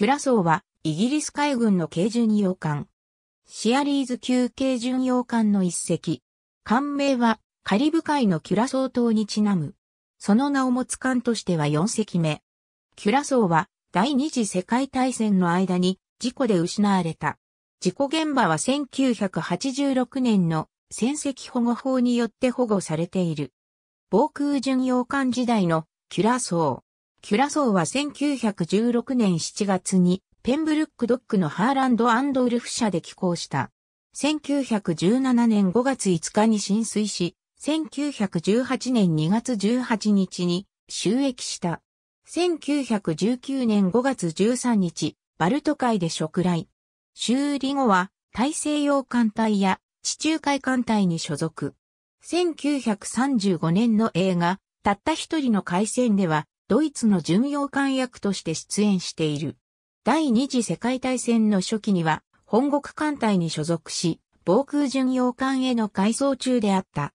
ヒュラソーはイギリス海軍の軽巡洋艦。シアリーズ級軽巡洋艦の一隻。艦名はカリブ海のキュラソー島にちなむ。その名を持つ艦としては4隻目。キュラソーは第二次世界大戦の間に事故で失われた。事故現場は1986年の戦績保護法によって保護されている。防空巡洋艦時代のキュラソー。キュラソーは1916年7月にペンブルックドックのハーランド&ウルフ社で寄港した。1917年5月5日に浸水し、1918年2月18日に就役した。1919年5月13日、バルト海で触雷。修理後は大西洋艦隊や地中海艦隊に所属。1935年の映画、たった一人の海戦では、ドイツの巡洋艦役として出演している。第二次世界大戦の初期には、本国艦隊に所属し、防空巡洋艦への改装中であった。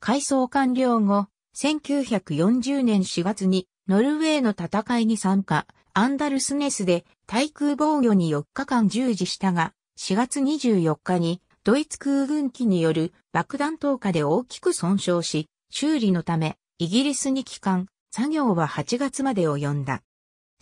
改装完了後、1940年4月に、ノルウェーの戦いに参加、アンダルスネスで対空防御に4日間従事したが、4月24日に、ドイツ空軍機による爆弾投下で大きく損傷し、修理のため、イギリスに帰還、作業は8月まで及んだ。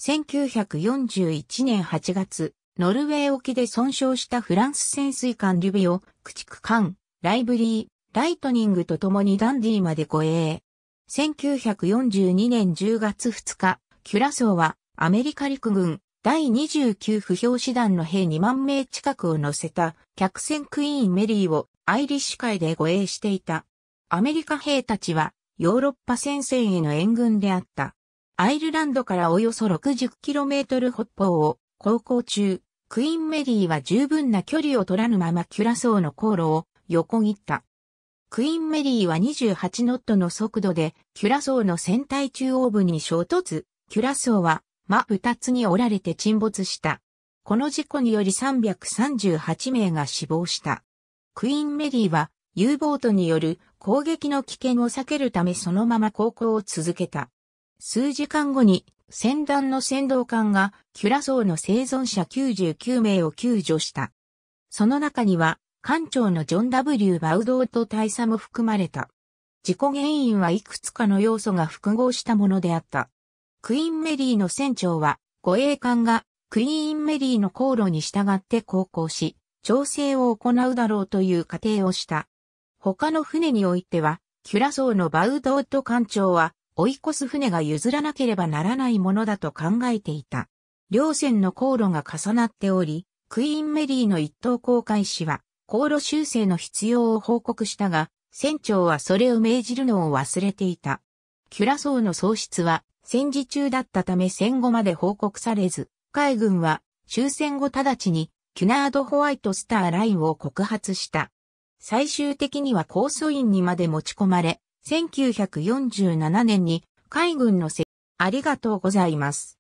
1941年8月、ノルウェー沖で損傷したフランス潜水艦リュビオ、駆逐艦、ライブリー、ライトニングと共にダンディーまで護衛。1942年10月2日、キュラソーはアメリカ陸軍第29不評師団の兵2万名近くを乗せた客船クイーンメリーをアイリッシュ海で護衛していた。アメリカ兵たちはヨーロッパ戦線への援軍であった。アイルランドからおよそ 60km 北方を航行中、クイーンメリーは十分な距離を取らぬままキュラソーの航路を横切った。クイーンメリーは28ノットの速度でキュラソーの船体中央部に衝突、キュラソーは真二つに折られて沈没した。この事故により338名が死亡した。クイーンメリーは U ボートによる攻撃の危険を避けるためそのまま航行を続けた。数時間後に、船団の先導艦が、キュラソーの生存者99名を救助した。その中には、艦長のジョン・ W ・バウドーと大佐も含まれた。事故原因はいくつかの要素が複合したものであった。クイーンメリーの船長は、護衛艦がクイーンメリーの航路に従って航行し、調整を行うだろうという仮定をした。他の船においては、キュラソーのバウドーと艦長は、追い越す船が譲らなければならないものだと考えていた。両船の航路が重なっており、クイーンメリーの一等航海士は、航路修正の必要を報告したが、船長はそれを命じるのを忘れていた。キュラソーの喪失は、戦時中だったため戦後まで報告されず、海軍は終戦後直ちに、キュナード・ホワイト・スター・ラインを告発した。最終的には控訴院にまで持ち込まれ、1947年に海軍のありがとうございます。